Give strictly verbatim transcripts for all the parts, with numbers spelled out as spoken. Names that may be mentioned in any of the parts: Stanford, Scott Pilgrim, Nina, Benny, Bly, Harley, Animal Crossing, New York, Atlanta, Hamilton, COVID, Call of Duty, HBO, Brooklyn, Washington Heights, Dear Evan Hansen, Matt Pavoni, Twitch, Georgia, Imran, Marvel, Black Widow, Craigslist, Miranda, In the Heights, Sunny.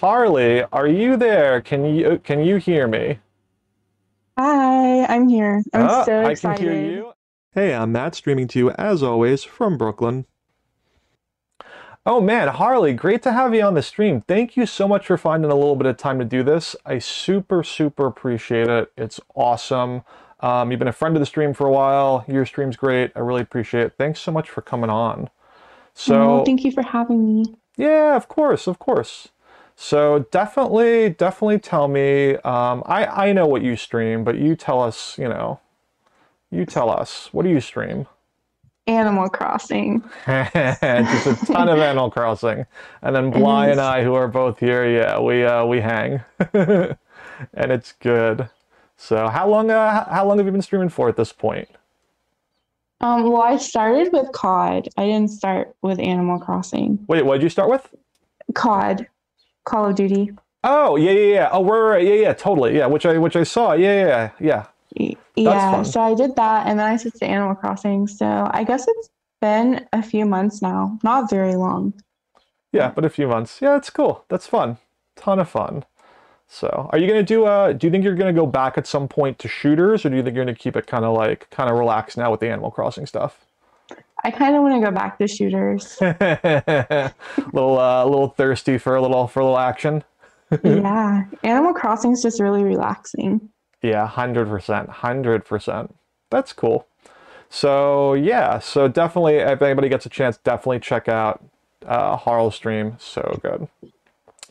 Harley, are you there? Can you can you hear me? Hi, I'm here. I'm oh, so excited. I can hear you. Hey, I'm Matt, streaming to you as always from Brooklyn. Oh man, Harley, great to have you on the stream. Thank you so much for finding a little bit of time to do this. I super, super appreciate it. It's awesome. Um, you've been a friend of the stream for a while. Your stream's great. I really appreciate it. Thanks so much for coming on. So, oh, thank you for having me. Yeah, of course, of course. So definitely, definitely tell me. Um, I, I know what you stream, but you tell us, you know, you tell us. What do you stream? Animal Crossing. Just a ton of Animal Crossing. And then Bly and I, who are both here, yeah, we uh, we hang. And it's good. So how long uh, how long have you been streaming for at this point? Um, well, I started with C O D. I didn't start with Animal Crossing. Wait, what did you start with? C O D. Call of Duty. Oh, yeah, yeah, yeah. Oh, we're right, yeah, yeah, totally. Yeah, which I which I saw. Yeah, yeah, yeah. That's yeah, fun. So I did that, and then I switched to Animal Crossing. So I guess it's been a few months now, not very long. Yeah, but a few months. Yeah, it's cool. That's fun. Ton of fun. So, are you gonna do? Uh, do you think you're gonna go back at some point to shooters, or do you think you're gonna keep it kind of like kind of relaxed now with the Animal Crossing stuff? I kind of want to go back to shooters. little, uh, little thirsty for a little for a little action. Yeah, Animal Crossing is just really relaxing. Yeah, one hundred percent. one hundred percent. That's cool. So, yeah. So, definitely, if anybody gets a chance, definitely check out uh, Harl's stream. So good.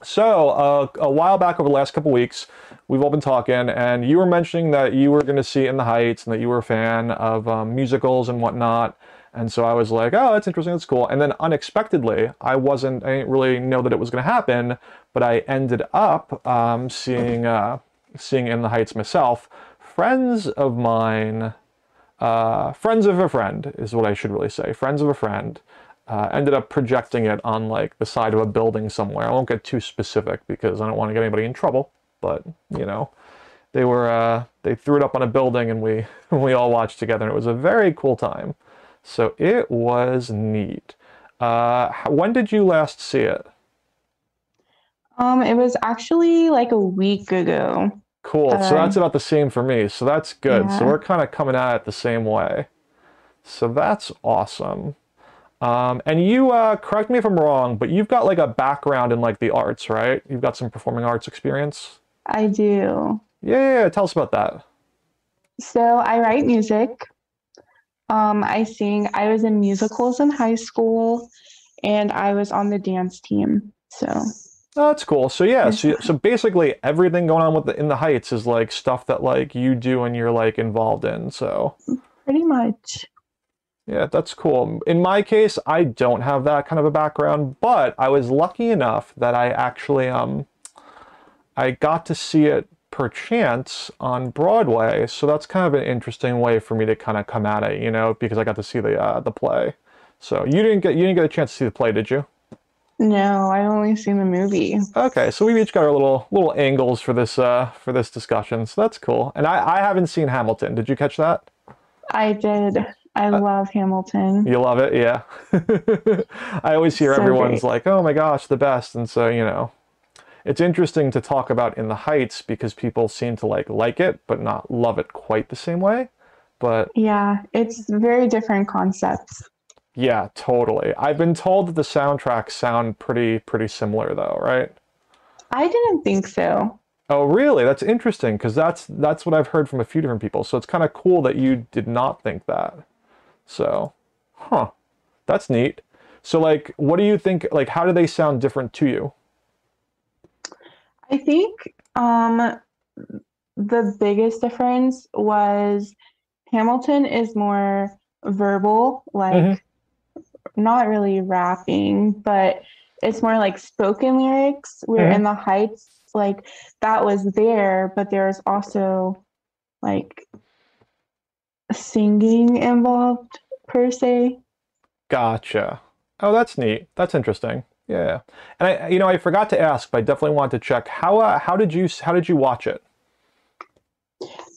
So, uh, a while back over the last couple weeks, we've all been talking, and you were mentioning that you were going to see In the Heights and that you were a fan of um, musicals and whatnot. And so I was like, oh, that's interesting, that's cool. And then unexpectedly, I wasn't, I didn't really know that it was going to happen, but I ended up um, seeing... Uh, seeing In the Heights myself. Friends of mine, uh, friends of a friend is what I should really say. Friends of a friend uh, ended up projecting it on like the side of a building somewhere. I won't get too specific because I don't want to get anybody in trouble, but you know, they were, uh, they threw it up on a building and we, we all watched together and it was a very cool time. So it was neat. Uh, when did you last see it? Um, it was actually like a week ago. Cool. Uh, so that's about the same for me. So that's good. Yeah. So we're kind of coming at it the same way. So that's awesome. Um, and you, uh, correct me if I'm wrong, but you've got like a background in like the arts, right? You've got some performing arts experience. I do. Yeah, yeah. Tell us about that. So I write music. Um, I sing. I was in musicals in high school and I was on the dance team. So... Oh, that's cool. So yeah, so, so basically everything going on with the, In the Heights is like stuff that like you do and you're like involved in. So pretty much. Yeah, that's cool. In my case, I don't have that kind of a background, but I was lucky enough that I actually um I got to see it perchance on Broadway. So that's kind of an interesting way for me to kind of come at it, you know, because I got to see the uh, the play. So you didn't get you didn't get a chance to see the play, did you? No, I've only seen the movie. Okay, so we've each got our little little angles for this uh, for this discussion, so that's cool. And I, I haven't seen Hamilton. Did you catch that? I did. I uh, love Hamilton. You love it, yeah. I always hear so everyone's great. Like, oh my gosh, the best. And so, you know, it's interesting to talk about In the Heights because people seem to like like it, but not love it quite the same way. But yeah, it's very different concepts. Yeah, totally. I've been told that the soundtracks sound pretty pretty similar though, right? I didn't think so. Oh, really? That's interesting because that's that's what I've heard from a few different people. So it's kind of cool that you did not think that. So, huh. That's neat. So like, what do you think, like how do they sound different to you? I think um the biggest difference was Hamilton is more verbal, like mm-hmm. not really rapping, but it's more like spoken lyrics. We're mm-hmm. In the Heights, like that was there, but there was also like singing involved per se. Gotcha. Oh, that's neat. That's interesting. Yeah. And I, you know, I forgot to ask, but I definitely want to check how, uh, how did you, how did you watch it?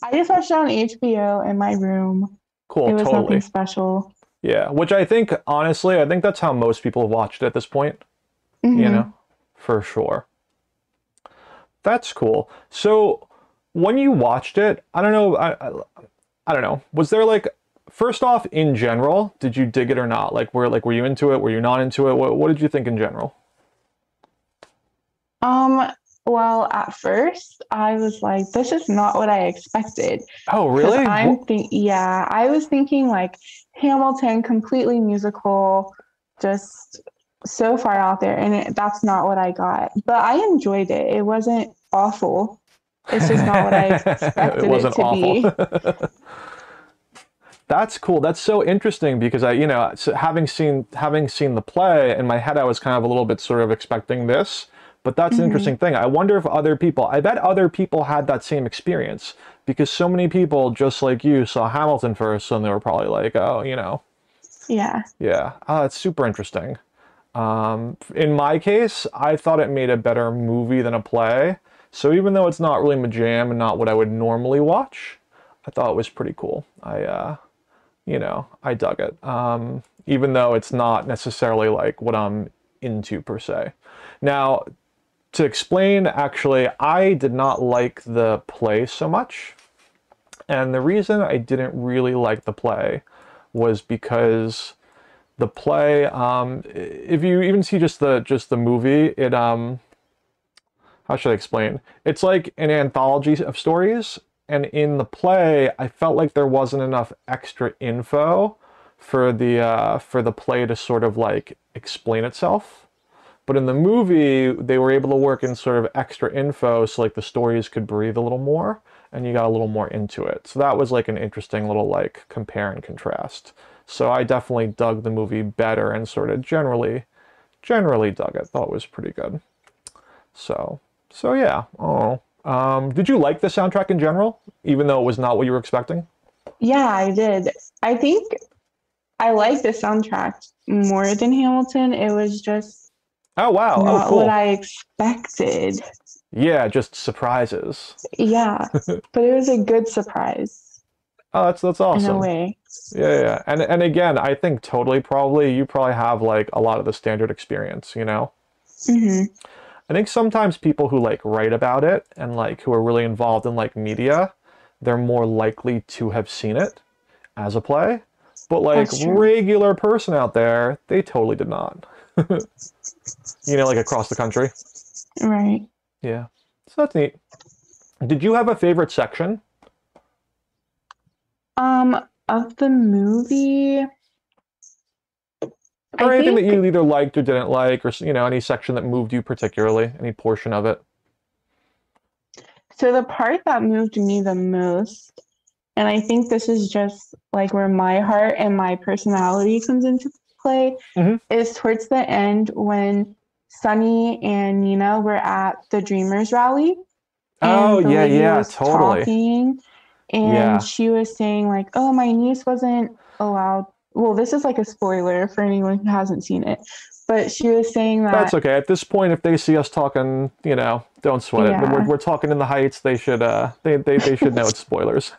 I just watched it on H B O in my room. Cool. It was totally. Nothing special. Yeah, which I think, honestly, I think that's how most people have watched it at this point, mm-hmm. you know, for sure. That's cool. So when you watched it, I don't know, I, I, I don't know, was there like, first off, in general, did you dig it or not? Like, were, like, were you into it? Were you not into it? What, what did you think in general? Um, well, at first, I was like, this is not what I expected. Oh, really? I'm th- yeah, I was thinking, like, Hamilton, completely musical, just so far out there, and it, that's not what I got. But I enjoyed it. It wasn't awful. It's just not what I expected it, wasn't it to awful. be. That's cool. That's so interesting because I, you know, having seen having seen the play, in my head, I was kind of a little bit sort of expecting this, but that's mm-hmm. an interesting thing. I wonder if other people, I bet other people had that same experience because so many people just like you saw Hamilton first and they were probably like, oh, you know. Yeah. Yeah. Oh, it's super interesting. Um, in my case, I thought it made a better movie than a play. So even though it's not really my jam and not what I would normally watch, I thought it was pretty cool. I, uh... you know, I dug it, um, even though it's not necessarily like what I'm into per se. Now, to explain, actually, I did not like the play so much. And the reason I didn't really like the play was because the play, um, if you even see just the just the movie, it, um, how should I explain? It's like an anthology of stories. And in the play, I felt like there wasn't enough extra info for the uh, for the play to sort of like explain itself. But in the movie, they were able to work in sort of extra info so like the stories could breathe a little more and you got a little more into it. So that was like an interesting little like compare and contrast. So I definitely dug the movie better and sort of generally, generally dug it. Thought it was pretty good. So, so yeah, oh. Um, did you like the soundtrack in general, even though it was not what you were expecting? Yeah, I did. I think I liked the soundtrack more than Hamilton. It was just oh wow, not oh, cool. what I expected. Yeah, just surprises. Yeah, but it was a good surprise. Oh, that's that's awesome. In a way. Yeah, yeah, and and again, I think totally probably you probably have like a lot of the standard experience, you know. Mm-hmm. I think sometimes people who like write about it and like who are really involved in like media, they're more likely to have seen it as a play. But like regular person out there, they totally did not. You know, like across the country. Right. Yeah. So that's neat. Did you have a favorite section? Um, of the movie. Or I anything think, that you either liked or didn't like, or, you know, any section that moved you particularly, any portion of it? So the part that moved me the most, and I think this is just like where my heart and my personality comes into play, mm-hmm. is towards the end when Sunny and Nina were at the Dreamers rally. Oh, yeah, yeah, totally. Talking, and yeah. she was saying like, oh, my niece wasn't allowed. Well, this is like a spoiler for anyone who hasn't seen it, but she was saying that... That's okay. At this point, if they see us talking, you know, don't sweat yeah. it. We're, we're talking in the Heights. They should uh, they, they, they should know it's spoilers.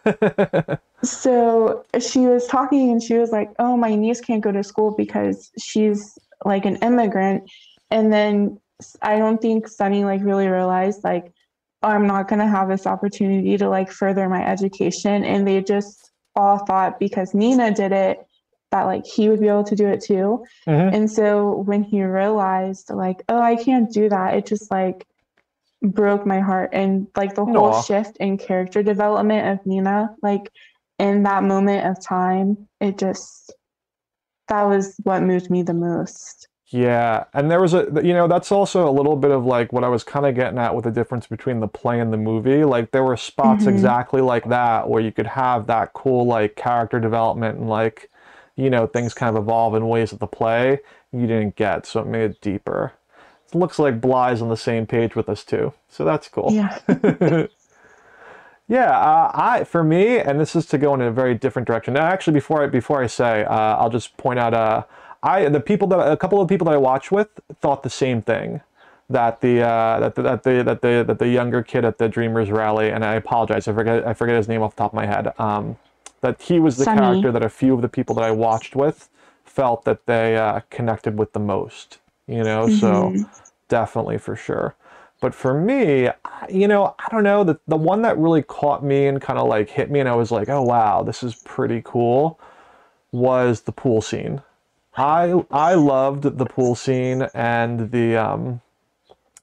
So she was talking and she was like, oh, my niece can't go to school because she's like an immigrant. And then I don't think Sunny like really realized like, oh, I'm not going to have this opportunity to like further my education. And they just all thought because Nina did it, that like he would be able to do it too. Mm-hmm. And so when he realized like, oh, I can't do that, it just like broke my heart. And like the whole Aww. shift in character development of Nina, like in that moment of time, it just, that was what moved me the most. Yeah. And there was a, you know, that's also a little bit of like what I was kind of getting at with the difference between the play and the movie. Like there were spots mm-hmm. exactly like that where you could have that cool like character development and like, you know, things kind of evolve in ways that the play you didn't get, so it made it deeper. It looks like Bly's on the same page with us too, so that's cool. Yeah, yeah. Uh, I for me, and this is to go in a very different direction. Now, actually, before I before I say, uh, I'll just point out, uh, I the people that a couple of people that I watched with thought the same thing, that the uh, that the, that the that the that the younger kid at the Dreamers rally, and I apologize, I forget I forget his name off the top of my head. Um, That he was the Sunny. character that a few of the people that I watched with felt that they uh, connected with the most, you know, mm-hmm. so definitely for sure. But for me, you know, I don't know, the, the one that really caught me and kind of like hit me and I was like, oh, wow, this is pretty cool, was the pool scene. I I loved the pool scene and the um,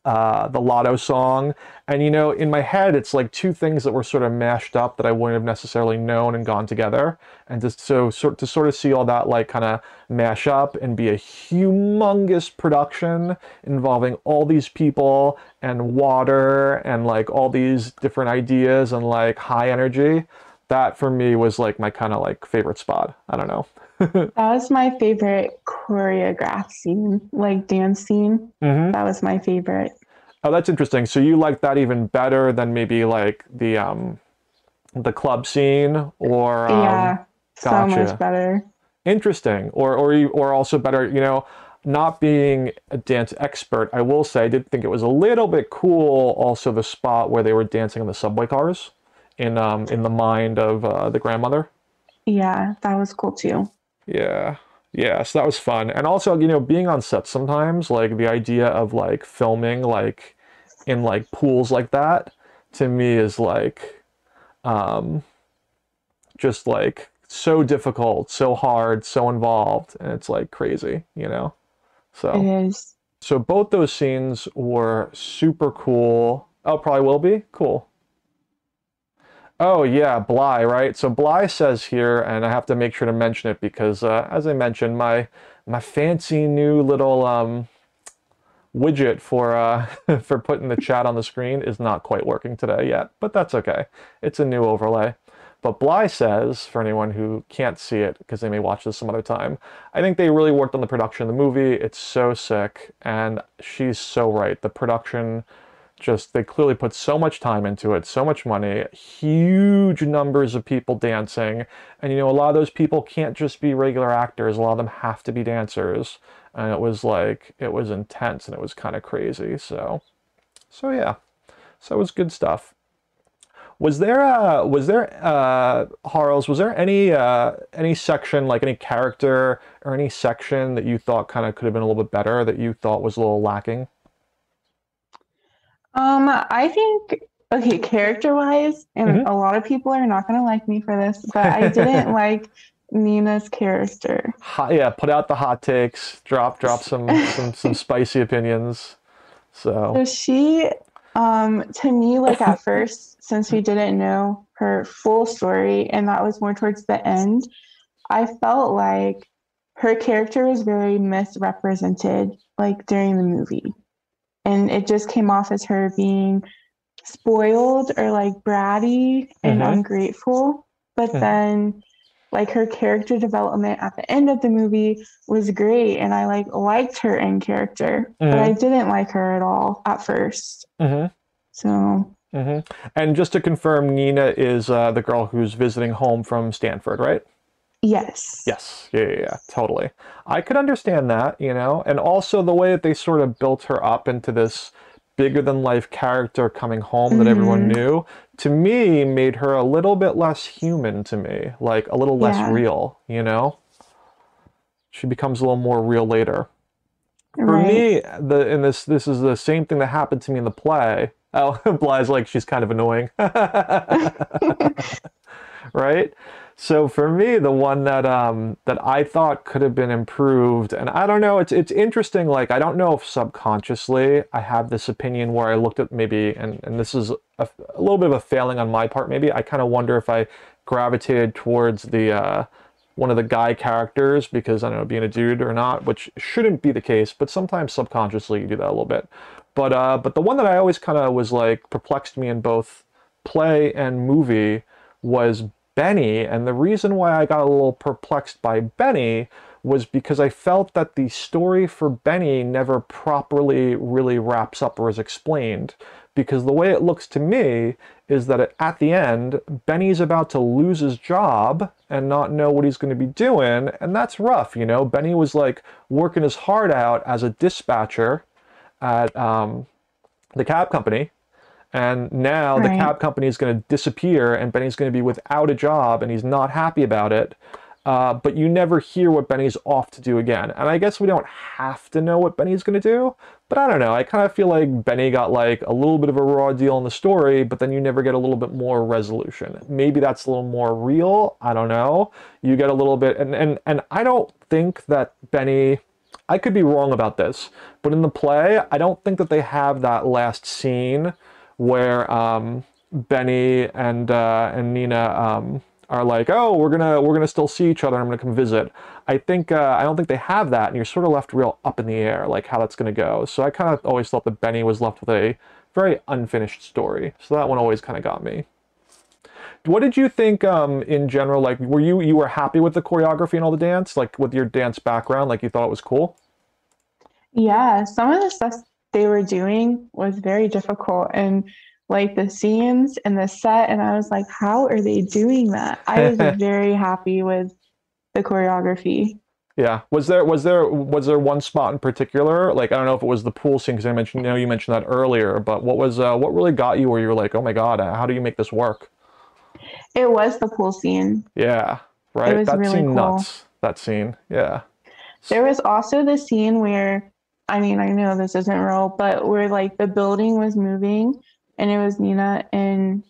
uh, the Lotto song. And, you know, in my head, it's like two things that were sort of mashed up that I wouldn't have necessarily known and gone together. And just so, so to sort of see all that, like, kind of mash up and be a humongous production involving all these people and water and, like, all these different ideas and, like, high energy. That, for me, was, like, my kind of, like, favorite spot. I don't know. That was my favorite choreographed scene, like dance scene. Mm-hmm. That was my favorite. Oh, that's interesting. So you like that even better than maybe like the um, the club scene, or um, yeah, gotcha. So much better. Interesting, or or or also better. You know, not being a dance expert, I will say I did think it was a little bit cool. Also, the spot where they were dancing on the subway cars in um in the mind of uh, the grandmother. Yeah, that was cool too. Yeah. Yeah, so that was fun. And also, you know, being on set sometimes, like the idea of like filming like in like pools like that, to me is like um just like so difficult, so hard, so involved, and it's like crazy, you know. So it is. So both those scenes were super cool. Oh, probably will be cool. Oh, yeah, Bly, right? So Bly says here, and I have to make sure to mention it because, uh, as I mentioned, my my fancy new little um, widget for uh, for putting the chat on the screen is not quite working today yet, but that's okay. It's a new overlay. But Bly says, for anyone who can't see it because they may watch this some other time, I think they really worked on the production of the movie. It's so sick, and she's so right. The production... Just, they clearly put so much time into it, so much money, huge numbers of people dancing. And, you know, a lot of those people can't just be regular actors. A lot of them have to be dancers. And it was like, it was intense and it was kind of crazy. So, so yeah, so it was good stuff. Was there, uh, was there, uh, Harles, was there any, uh, any section, like any character or any section that you thought kind of could have been a little bit better, that you thought was a little lacking? Um, I think, okay, character-wise, and mm-hmm. a lot of people are not going to like me for this, but I didn't like Nina's character. Hot, yeah, put out the hot takes, drop drop some some, some spicy opinions. So, so she, um, to me, like at first, since we didn't know her full story, and that was more towards the end, I felt like her character was very misrepresented, like during the movie. And it just came off as her being spoiled or like bratty and mm-hmm. ungrateful. But mm-hmm. then like her character development at the end of the movie was great. And I like liked her in character, mm-hmm. but I didn't like her at all at first. Mm-hmm. So. Mm-hmm. And just to confirm, Nina is uh, the girl who's visiting home from Stanford, right? Yes. Yes. Yeah, yeah, yeah. Totally. I could understand that, you know, and also the way that they sort of built her up into this bigger than life character coming home mm-hmm. that everyone knew, to me, made her a little bit less human to me, like a little less yeah. real, you know? She becomes a little more real later. Right. For me, the and this this is the same thing that happened to me in the play. Oh, Bly's like, she's kind of annoying. Right? So for me, the one that um, that I thought could have been improved, and I don't know, it's it's interesting, like, I don't know if subconsciously I have this opinion where I looked at maybe, and, and this is a, a little bit of a failing on my part maybe, I kind of wonder if I gravitated towards the uh, one of the guy characters because, I don't know, being a dude or not, which shouldn't be the case, but sometimes subconsciously you do that a little bit. But, uh, but the one that I always kind of was like, perplexed me in both play and movie was Benny, and the reason why I got a little perplexed by Benny was because I felt that the story for Benny never properly really wraps up or is explained, because the way it looks to me is that at the end, Benny's about to lose his job and not know what he's going to be doing, and that's rough, you know? Benny was, like, working his heart out as a dispatcher at um, the cab company. And now right. the cab company is going to disappear and Benny's going to be without a job and he's not happy about it. Uh, but you never hear what Benny's off to do again. And I guess we don't have to know what Benny's going to do, but I don't know. I kind of feel like Benny got like a little bit of a raw deal in the story, but then you never get a little bit more resolution. Maybe that's a little more real. I don't know. You get a little bit, and, and, and I don't think that Benny, I could be wrong about this, but in the play, I don't think that they have that last scene where um, Benny and, uh, and Nina... Um, are like, oh, we're gonna we're gonna still see each other, I'm gonna come visit. I think uh, I don't think they have that, and you're sort of left real up in the air, like how that's gonna go. So I kind of always thought that Benny was left with a very unfinished story. So that one always kind of got me. What did you think um, in general? Like, were you you were happy with the choreography and all the dance? Like with your dance background, like you thought it was cool? Yeah, some of the stuff they were doing was very difficult, and like the scenes and the set, and I was like, how are they doing that? I was very happy with the choreography. Yeah. Was there was there was there one spot in particular? Like, I don't know if it was the pool scene, because I mentioned, you know, you mentioned that earlier, but what was uh, what really got you where you were like, oh my god, how do you make this work? It was the pool scene. Yeah. Right. It was that really scene cool. Nuts. That scene. Yeah. There was also the scene where, I mean, I know this isn't real, but where like the building was moving. And it was Nina and...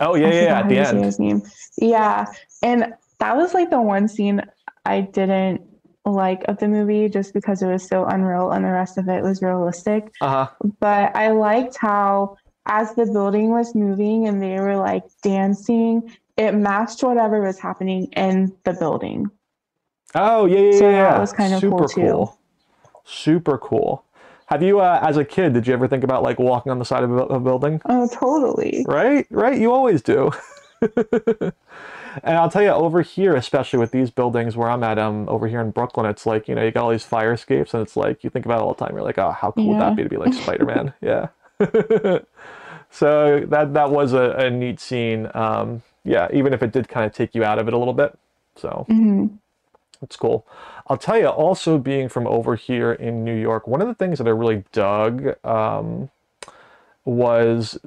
Oh, yeah, yeah, at the end. His name. Yeah, and that was, like, the one scene I didn't like of the movie just because it was so unreal and the rest of it was realistic. Uh-huh. But I liked how, as the building was moving and they were, like, dancing, it matched whatever was happening in the building. Oh, yeah, yeah, so yeah. So that was kind of cool, too. Super cool. Super cool. Have you, uh, as a kid, did you ever think about like walking on the side of a building? Oh, totally. Right? Right? You always do. And I'll tell you, over here, especially with these buildings where I'm at, um, over here in Brooklyn, it's like, you know, you got all these fire escapes and it's like, you think about it all the time. You're like, oh, how cool yeah. would that be to be like Spider-Man? Yeah. So that, that was a, a neat scene. Um, yeah. Even if it did kind of take you out of it a little bit. So. Mm-hmm. It's cool. I'll tell you, also being from over here in New York, one of the things that I really dug um, was,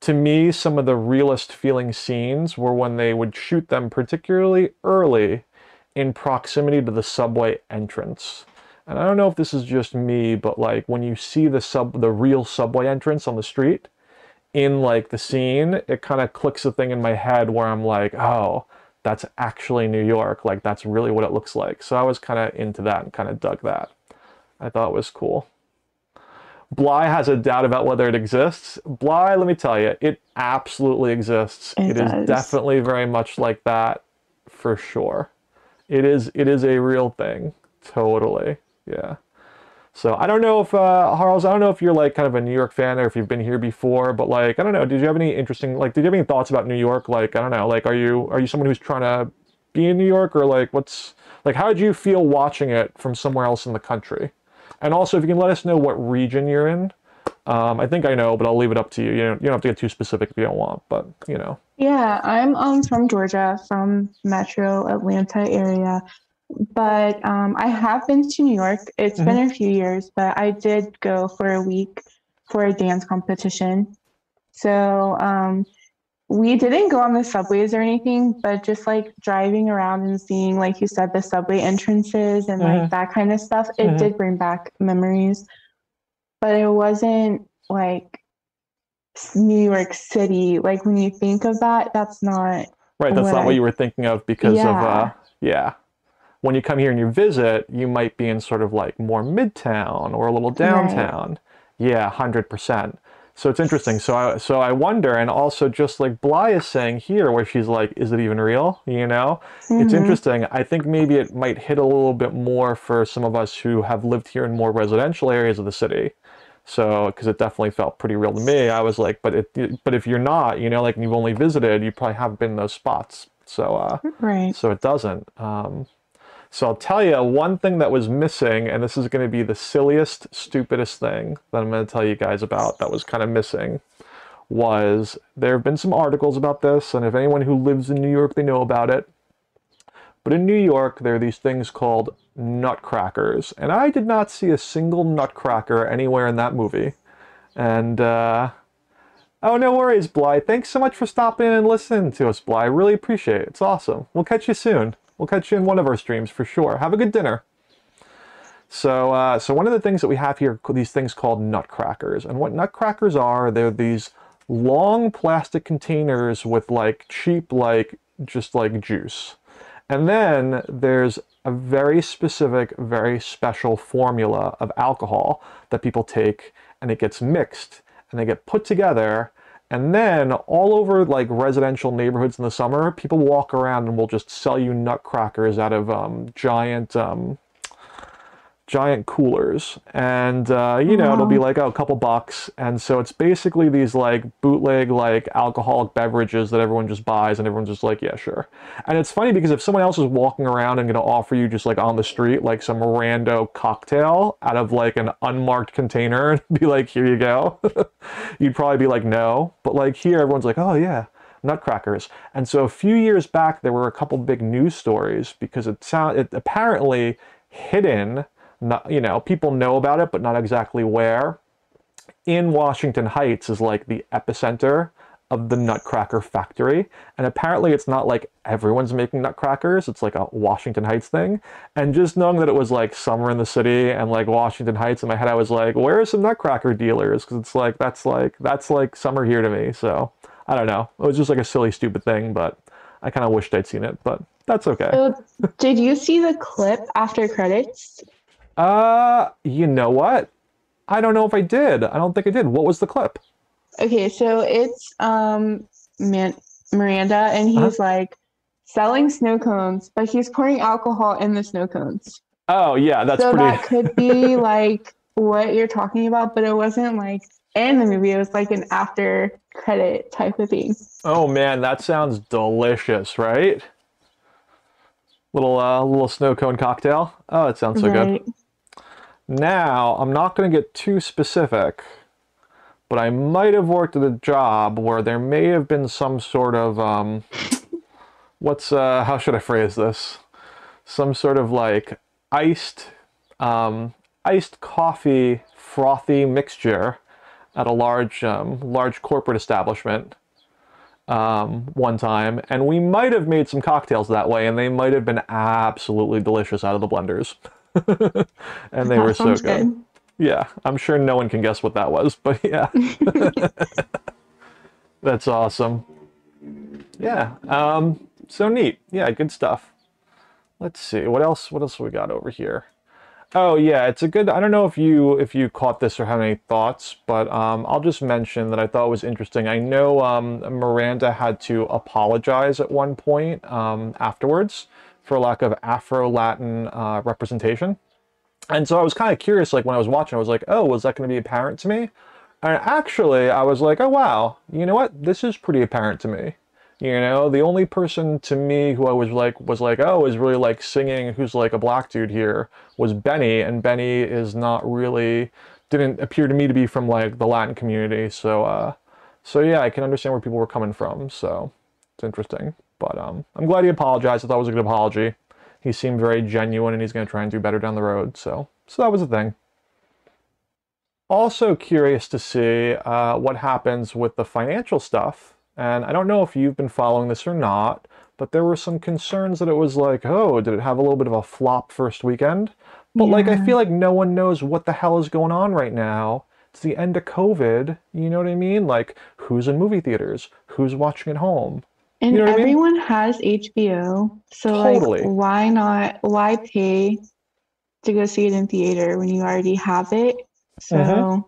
to me, some of the realest feeling scenes were when they would shoot them particularly early in proximity to the subway entrance. And I don't know if this is just me, but like when you see the sub, the real subway entrance on the street in like the scene, it kind of clicks a thing in my head where I'm like, oh, that's actually New York. Like, that's really what it looks like. So I was kind of into that and kind of dug that. I thought it was cool. Bly has a doubt about whether it exists. Bly, let me tell you, it absolutely exists. It, it is definitely very much like that, for sure. It is, it is a real thing. Totally. Yeah. So I don't know if, uh, Harles, I don't know if you're like kind of a New York fan or if you've been here before, but like, I don't know, did you have any interesting, like, did you have any thoughts about New York? Like, I don't know, like, are you, are you someone who's trying to be in New York, or like, what's, like, how did you feel watching it from somewhere else in the country? And also, if you can let us know what region you're in. Um, I think I know, but I'll leave it up to you. You don't, you don't have to get too specific if you don't want, but you know. Yeah, I'm um, from Georgia, from Metro Atlanta area. But um, I have been to New York. It's mm-hmm. been a few years, but I did go for a week for a dance competition. So um, we didn't go on the subways or anything, but just like driving around and seeing, like you said, the subway entrances and mm-hmm. like that kind of stuff, it mm-hmm. did bring back memories. But it wasn't like New York City. Like when you think of that, that's not. Right. That's what not I, what you were thinking of because yeah. of. Uh, yeah. When you come here and you visit, you might be in sort of like more midtown or a little downtown. Right. Yeah, one hundred percent. So it's interesting. So I, so I wonder, and also just like Bly is saying here, where she's like, is it even real? You know, mm-hmm. it's interesting. I think maybe it might hit a little bit more for some of us who have lived here in more residential areas of the city. So, because it definitely felt pretty real to me. I was like, but it, but if you're not, you know, like, and you've only visited, you probably haven't been in those spots. So, uh, right. so it doesn't. Um, So I'll tell you one thing that was missing, and this is going to be the silliest, stupidest thing that I'm going to tell you guys about that was kind of missing, was there have been some articles about this, and if anyone who lives in New York, they know about it. But in New York, there are these things called nutcrackers, and I did not see a single nutcracker anywhere in that movie. And uh, Oh, no worries, Bly. Thanks so much for stopping in and listening to us, Bly. I really appreciate it. It's awesome. We'll catch you soon. We'll catch you in one of our streams for sure. Have a good dinner. So, uh, so one of the things that we have here, these things called nutcrackers. And what nutcrackers are, they're these long plastic containers with like cheap, like just like juice. And then there's a very specific, very special formula of alcohol that people take, and it gets mixed and they get put together. And then all over like residential neighborhoods in the summer, people walk around and will just sell you nutcrackers out of um, giant, um, giant coolers. And, uh, you know, wow. It'll be like, oh, a couple bucks. And so it's basically these like bootleg, like alcoholic beverages that everyone just buys and everyone's just like, yeah, sure. And it's funny because if someone else is walking around and going to offer you just like on the street, like some rando cocktail out of like an unmarked container and be like, here you go, you'd probably be like, no. But like here, everyone's like, oh yeah, nutcrackers. And so a few years back, there were a couple big news stories because it sound it apparently hidden, not, you know, people know about it, but not exactly where. In Washington Heights is like the epicenter of the nutcracker factory. And apparently it's not like everyone's making nutcrackers. It's like a Washington Heights thing. And just knowing that it was like summer in the city and like Washington Heights in my head, I was like, where are some nutcracker dealers? Cause it's like, that's like, that's like summer here to me. So I don't know. It was just like a silly, stupid thing, but I kind of wished I'd seen it, but that's okay. So did you see the clip after credits? Uh, you know what? I don't know if I did. I don't think I did. What was the clip? Okay, so it's um Man- Miranda, and he's huh? like selling snow cones, but he's pouring alcohol in the snow cones. Oh, yeah, that's so pretty... that could be like what you're talking about, but it wasn't like in the movie. It was like an after credit type of thing. Oh man, that sounds delicious, right? Little uh, little snow cone cocktail. Oh, it sounds so right. good. Now, I'm not going to get too specific, but I might have worked at a job where there may have been some sort of, um, what's, uh, how should I phrase this? Some sort of like iced, um, iced coffee frothy mixture at a large, um, large corporate establishment um, one time. And we might have made some cocktails that way, and they might have been absolutely delicious out of the blenders. And they that were so good. good. Yeah, I'm sure no one can guess what that was, but yeah. That's awesome. Yeah, um, so neat. Yeah, good stuff. Let's see, what else What else we got over here? Oh yeah, it's a good, I don't know if you if you caught this or have any thoughts, but um, I'll just mention that I thought it was interesting. I know um, Miranda had to apologize at one point um, afterwards for lack of Afro-Latin uh, representation. And so I was kind of curious, like when I was watching, I was like, oh, was that going to be apparent to me? And actually, I was like, oh, wow, you know what? This is pretty apparent to me. You know, the only person to me who I was like, was like, oh, is really like singing, who's like a black dude here, was Benny. And Benny is not really, didn't appear to me to be from like the Latin community. So, uh, so yeah, I can understand where people were coming from. So it's interesting. But um, I'm glad he apologized. I thought it was a good apology. He seemed very genuine, and he's going to try and do better down the road. So, so that was the thing. Also curious to see uh, what happens with the financial stuff. And I don't know if you've been following this or not, but there were some concerns that it was like, oh, did it have a little bit of a flop first weekend? But yeah. like, I feel like no one knows what the hell is going on right now. It's the end of COVID. You know what I mean? Like, who's in movie theaters? Who's watching at home? And you know everyone I mean? has H B O, so totally. like, why not? Why pay to go see it in theater when you already have it? So mm-hmm.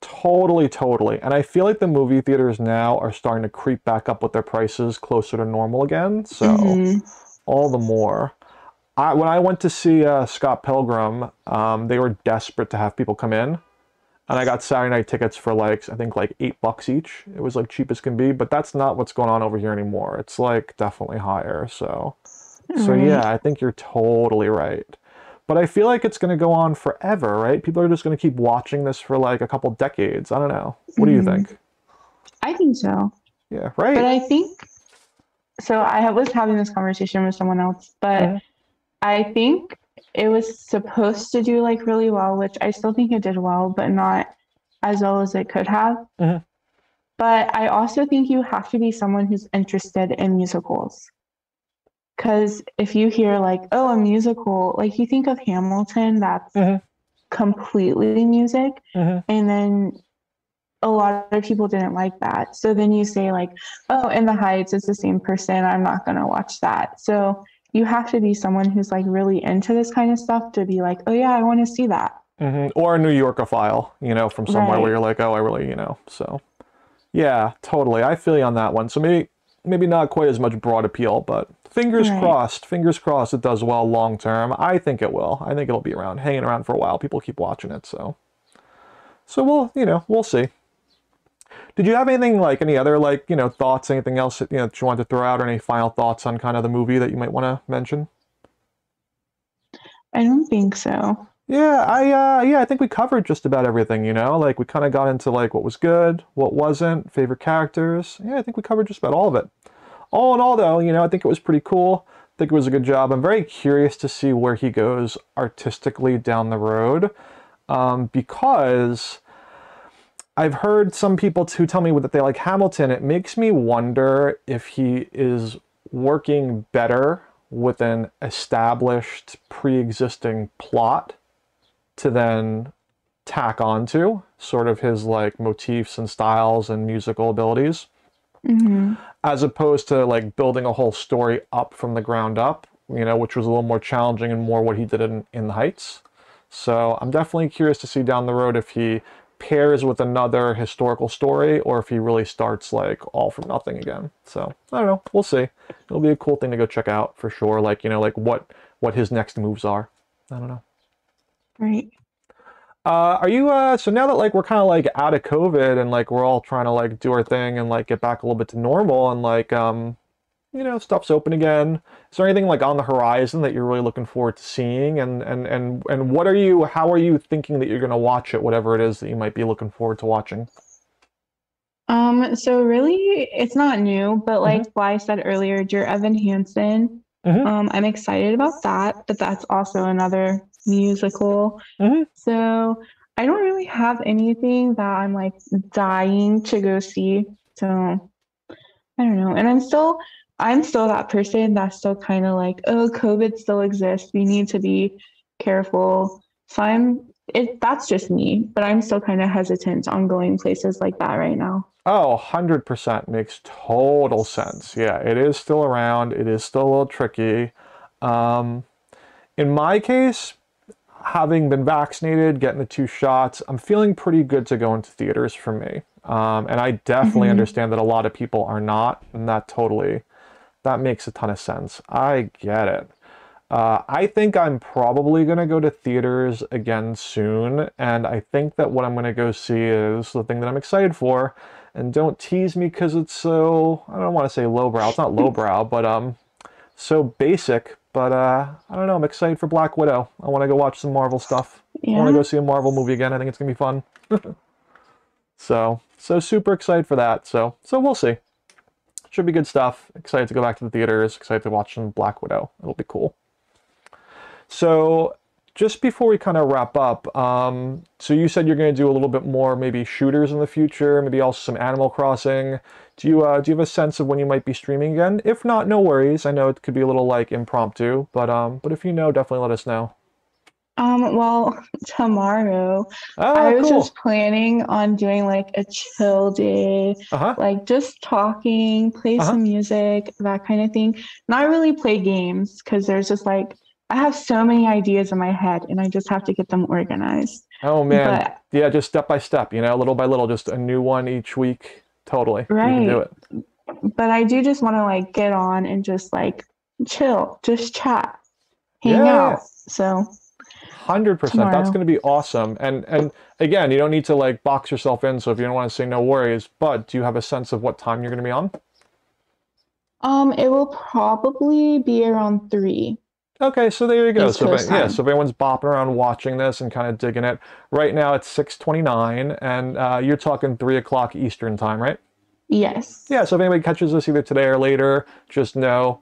totally, totally. And I feel like the movie theaters now are starting to creep back up with their prices closer to normal again. So mm-hmm. all the more. I, when I went to see uh, Scott Pilgrim, um, they were desperate to have people come in. And I got Saturday night tickets for like, I think like eight bucks each. It was like cheap as can be, but that's not what's going on over here anymore. It's like definitely higher. So, mm. so yeah, I think you're totally right. But I feel like it's going to go on forever, right? People are just going to keep watching this for like a couple decades. I don't know. What mm. do you think? I think so. Yeah, right. But I think, so I was having this conversation with someone else, but yeah. I think it was supposed to do like really well, which I still think it did well, but not as well as it could have. Uh-huh. But I also think you have to be someone who's interested in musicals. Because if you hear like, oh, a musical, like you think of Hamilton, that's uh-huh. completely music. Uh-huh. And then a lot of people didn't like that. So then you say like, oh, In the Heights, it's the same person. I'm not going to watch that. So you have to be someone who's like really into this kind of stuff to be like, oh, yeah, I want to see that. Mm-hmm. Or a New Yorkophile, you know, from somewhere right. where you're like, oh, I really, you know, so. Yeah, totally. I feel you on that one. So maybe maybe not quite as much broad appeal, but fingers right. crossed. Fingers crossed it does well long term. I think it will. I think it'll be around, hanging around for a while. People keep watching it, so. So we'll, you know, we'll see. Did you have anything like, any other like, you know, thoughts, anything else that you, know, that you wanted to throw out, or any final thoughts on kind of the movie that you might want to mention? I don't think so. Yeah, I uh, yeah, I think we covered just about everything, you know? Like, we kind of got into, like, what was good, what wasn't, favorite characters. Yeah, I think we covered just about all of it. All in all, though, you know, I think it was pretty cool. I think it was a good job. I'm very curious to see where he goes artistically down the road, um, because I've heard some people, too, tell me that they like Hamilton. It makes me wonder if he is working better with an established, pre-existing plot to then tack onto sort of his like motifs and styles and musical abilities, mm-hmm. as opposed to like building a whole story up from the ground up, you know, which was a little more challenging and more what he did in, in the Heights. So I'm definitely curious to see down the road if he pairs with another historical story or if he really starts like all from nothing again. So I don't know, we'll see. It'll be a cool thing to go check out for sure. Like, you know, like what, what his next moves are. I don't know. Right. Uh, are you, uh, so now that like we're kind of like out of COVID and like we're all trying to like do our thing and like get back a little bit to normal and like, um, you know, stuff's open again, is there anything like on the horizon that you're really looking forward to seeing? And, and, and, and what are you, how are you thinking that you're going to watch it, whatever it is that you might be looking forward to watching? Um, so really, it's not new, but like mm-hmm. Bly said earlier, Dear Evan Hansen, mm-hmm. um, I'm excited about that, but that's also another musical. Mm-hmm. So I don't really have anything that I'm like dying to go see. So I don't know. And I'm still, I'm still that person that's still kind of like, oh, COVID still exists. We need to be careful. So I'm, it, that's just me, but I'm still kind of hesitant on going places like that right now. Oh, one hundred percent makes total sense. Yeah, it is still around. It is still a little tricky. Um, in my case, having been vaccinated, getting the two shots, I'm feeling pretty good to go into theaters for me. Um, and I definitely mm-hmm. understand that a lot of people are not, and that totally, that makes a ton of sense. I get it. Uh, I think I'm probably going to go to theaters again soon, and I think that what I'm going to go see is the thing that I'm excited for, and don't tease me because it's so, I don't want to say lowbrow, it's not lowbrow, but um, so basic, but uh, I don't know, I'm excited for Black Widow. I want to go watch some Marvel stuff. Yeah. I want to go see a Marvel movie again. I think it's going to be fun. so, so super excited for that. So, so we'll see. Should be good stuff. Excited to go back to the theaters. Excited to watch some Black Widow. It'll be cool. So just before we kind of wrap up, um, so you said you're going to do a little bit more maybe shooters in the future, maybe also some Animal Crossing. Do you uh, do you have a sense of when you might be streaming again? If not, no worries. I know it could be a little like impromptu, but um, but if you know, definitely let us know. Um, well, tomorrow oh, I was cool. just planning on doing like a chill day, uh-huh. like just talking, play uh-huh. some music, that kind of thing. Not really play games because there's just like, I have so many ideas in my head and I just have to get them organized. Oh man. But, yeah. Just step by step, you know, little by little, just a new one each week. Totally. Right. You can do it. But I do just want to like get on and just like chill, just chat, hang yeah. out. So one hundred percent. That's going to be awesome. And, and again, you don't need to like box yourself in. So if you don't want to say no worries, but do you have a sense of what time you're going to be on? Um, it will probably be around three. Okay, so there you go. So, if, yeah, so if anyone's bopping around watching this and kind of digging it, right now it's six twenty-nine, and uh, you're talking three o'clock Eastern time, right? Yes. Yeah, so if anybody catches this either today or later, just know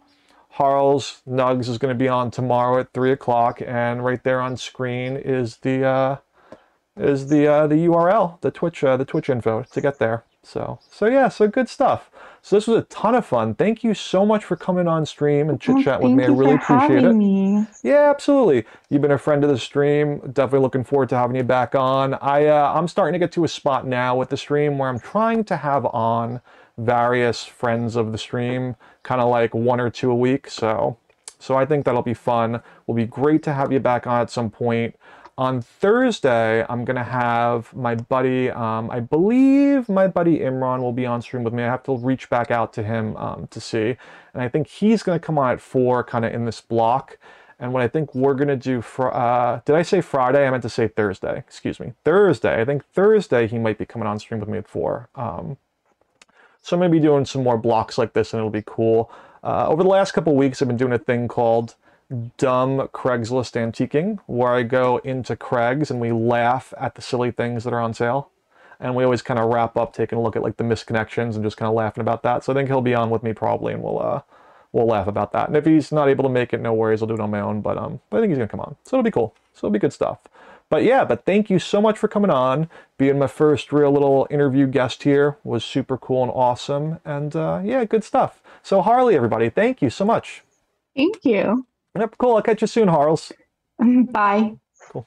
Harl's Nugs is going to be on tomorrow at three o'clock, and right there on screen is the uh, is the uh, the U R L, the Twitch uh, the Twitch info to get there. So, so yeah, so good stuff. So this was a ton of fun. Thank you so much for coming on stream and chit chat oh, with me. I really appreciate it. Me. Yeah, absolutely. You've been a friend of the stream. Definitely looking forward to having you back on. I, uh, I'm starting to get to a spot now with the stream where I'm trying to have on various friends of the stream, kind of like one or two a week. So, so I think that'll be fun. Will be great to have you back on at some point. On Thursday, I'm going to have my buddy, um, I believe my buddy Imran will be on stream with me. I have to reach back out to him um, to see. And I think he's going to come on at four, kind of in this block. And what I think we're going to do, for, uh, did I say Friday? I meant to say Thursday. Excuse me. Thursday. I think Thursday he might be coming on stream with me at four. Um, so I'm going to be doing some more blocks like this, and it'll be cool. Uh, over the last couple weeks, I've been doing a thing called Dumb Craigslist Antiquing, where I go into Craig's and we laugh at the silly things that are on sale, and we always kind of wrap up taking a look at like the misconnections and just kind of laughing about that. So I think he'll be on with me probably, and we'll uh we'll laugh about that. And if he's not able to make it, no worries, I'll do it on my own. But um but I think he's gonna come on, so it'll be cool. So it'll be good stuff. But yeah, but thank you so much for coming on. Being my first real little interview guest here was super cool and awesome. And uh yeah, good stuff. So Harley, everybody, thank you so much. Thank you. Yep, cool. I'll catch you soon, Harles. Bye. Cool.